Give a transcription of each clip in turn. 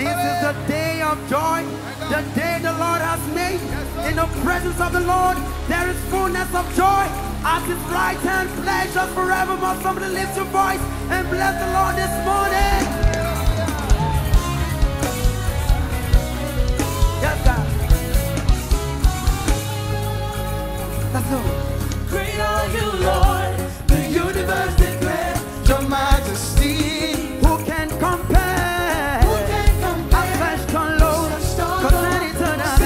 This is the day of joy, the day the Lord has made. In the presence of the Lord, there is fullness of joy. At His right hand, pleasure forevermore. Somebody lift your voice and bless the Lord this morning. Yes, God. That's all. Great are you, Lord. The universe declares your majesty. Who can compare? Who can compare? A flesh can load, concerning eternity.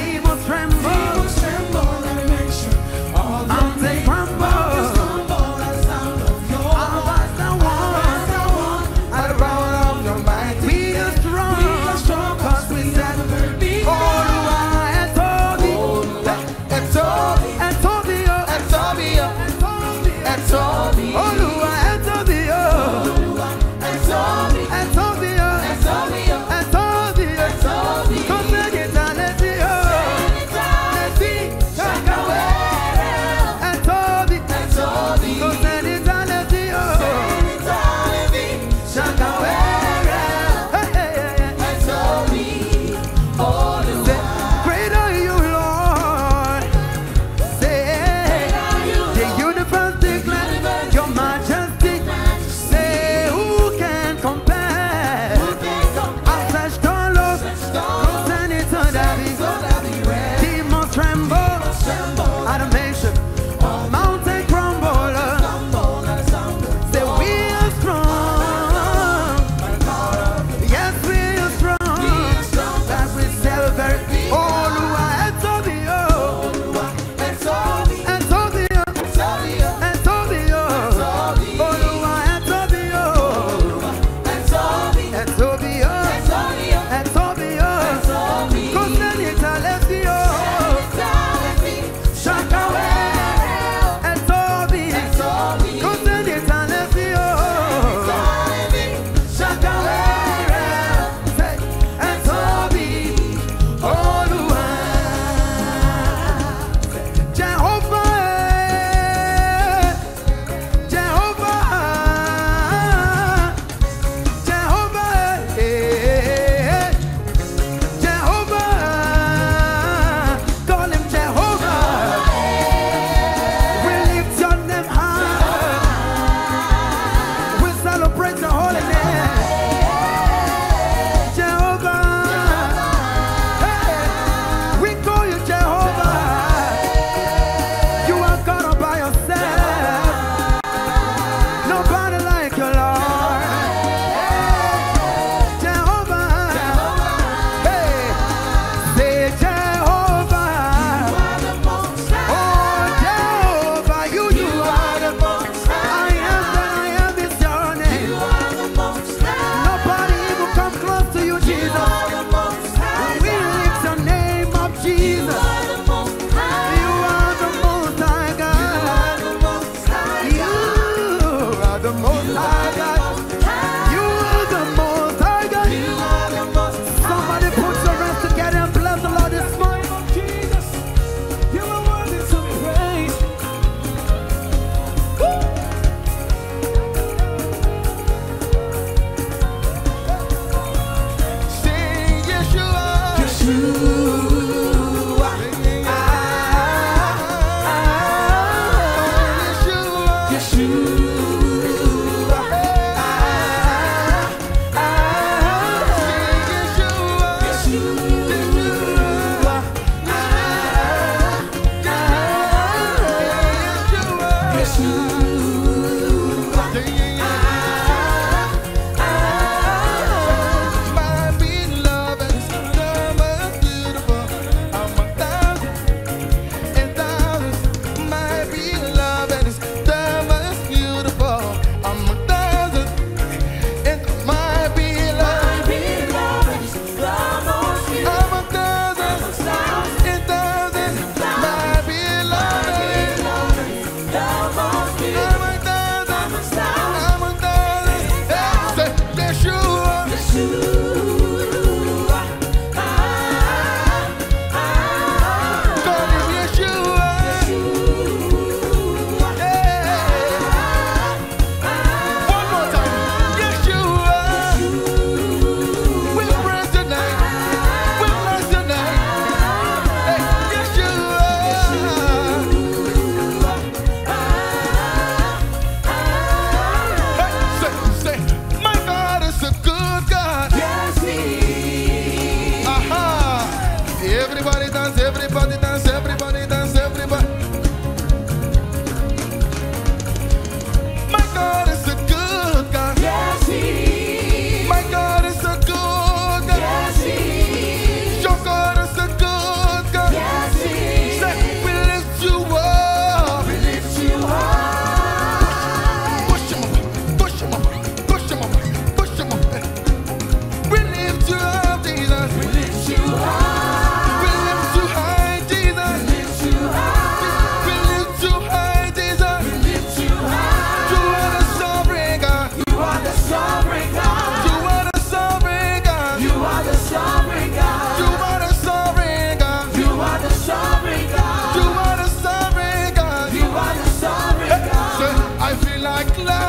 Demons tremble and mention all that they crumble at the sound of your voice. At the power of your might. We are strong, cause we never be. Oh, Lua, and Toby. like that.